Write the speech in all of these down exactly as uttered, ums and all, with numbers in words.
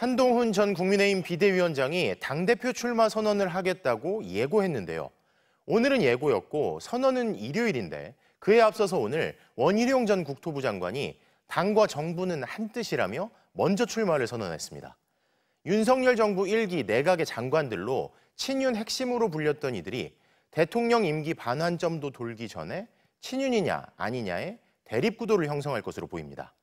한동훈 전 국민의힘 비대위원장이 당대표 출마 선언을 하겠다고 예고했는데요. 오늘은 예고였고 선언은 일요일인데 그에 앞서서 오늘 원희룡 전 국토부 장관이 당과 정부는 한뜻이라며 먼저 출마를 선언했습니다. 윤석열 정부 일 기 내각의 장관들로 친윤 핵심으로 불렸던 이들이 대통령 임기 반환점도 돌기 전에 친윤이냐 아니냐의 대립구도를 형성할 것으로 보입니다.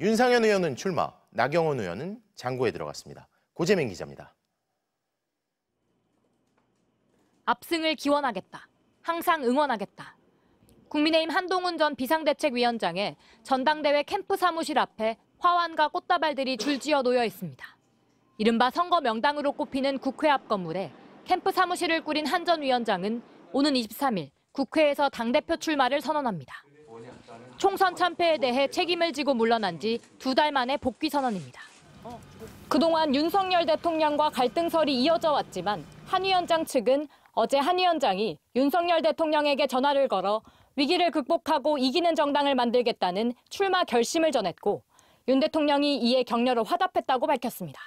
윤상현 의원은 출마, 나경원 의원은 장고에 들어갔습니다. 고재민 기자입니다. 압승을 기원하겠다. 항상 응원하겠다. 국민의힘 한동훈 전 비상대책위원장의 전당대회 캠프 사무실 앞에 화환과 꽃다발들이 줄지어 놓여 있습니다. 이른바 선거 명당으로 꼽히는 국회 앞 건물에 캠프 사무실을 꾸린 한 전 위원장은 오는 이십삼일 국회에서 당대표 출마를 선언합니다. 총선 참패에 대해 책임을 지고 물러난 지 두 달 만에 복귀 선언입니다. 그동안 윤석열 대통령과 갈등설이 이어져 왔지만 한 위원장 측은 어제 한 위원장이 윤석열 대통령에게 전화를 걸어 위기를 극복하고 이기는 정당을 만들겠다는 출마 결심을 전했고 윤 대통령이 이에 격려로 화답했다고 밝혔습니다.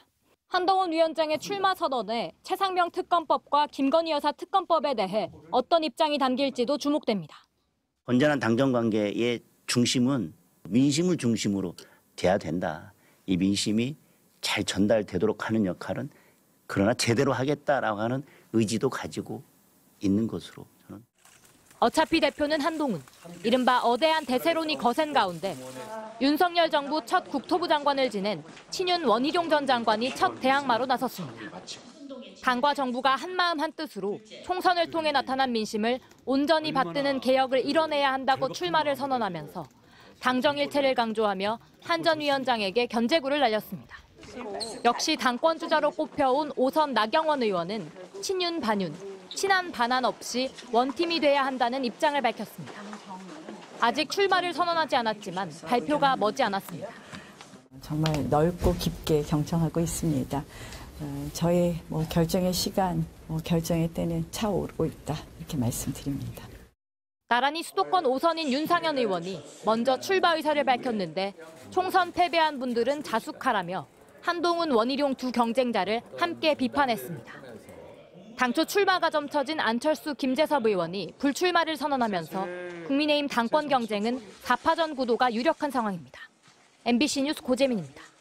한동훈 위원장의 출마 선언에 최상병 특검법과 김건희 여사 특검법에 대해 어떤 입장이 담길지도 주목됩니다. 건전한 당정관계의 중심은 민심을 중심으로 돼야 된다. 이 민심이 잘 전달되도록 하는 역할은 그러나 제대로 하겠다라고 하는 의지도 가지고 있는 것으로 저는. 어차피 대표는 한동훈. 이른바 어대한 대세론이 거센 가운데 윤석열 정부 첫 국토부 장관을 지낸 친윤 원희룡 전 장관이 첫 대항마로 나섰습니다. 당과 정부가 한마음 한뜻으로 총선을 통해 나타난 민심을 온전히 받드는 개혁을 이뤄내야 한다고 출마를 선언하면서 당정일체를 강조하며 한 전 위원장에게 견제구를 날렸습니다. 역시 당권 주자로 꼽혀온 오선 나경원 의원은 친윤 반윤, 친한 반한 없이 원팀이 돼야 한다는 입장을 밝혔습니다. 아직 출마를 선언하지 않았지만 발표가 머지 않았습니다. 정말 넓고 깊게 경청하고 있습니다. 저의 뭐 결정의 시간, 뭐 결정의 때는 차오르고 있다 이렇게 말씀드립니다. 나란히 수도권 오선인 윤상현 의원이 먼저 출마 의사를 밝혔는데 총선 패배한 분들은 자숙하라며 한동훈, 원희룡 두 경쟁자를 함께 비판했습니다. 당초 출마가 점쳐진 안철수, 김재섭 의원이 불출마를 선언하면서 국민의힘 당권 경쟁은 사파전 구도가 유력한 상황입니다. 엠비씨 뉴스 고재민입니다.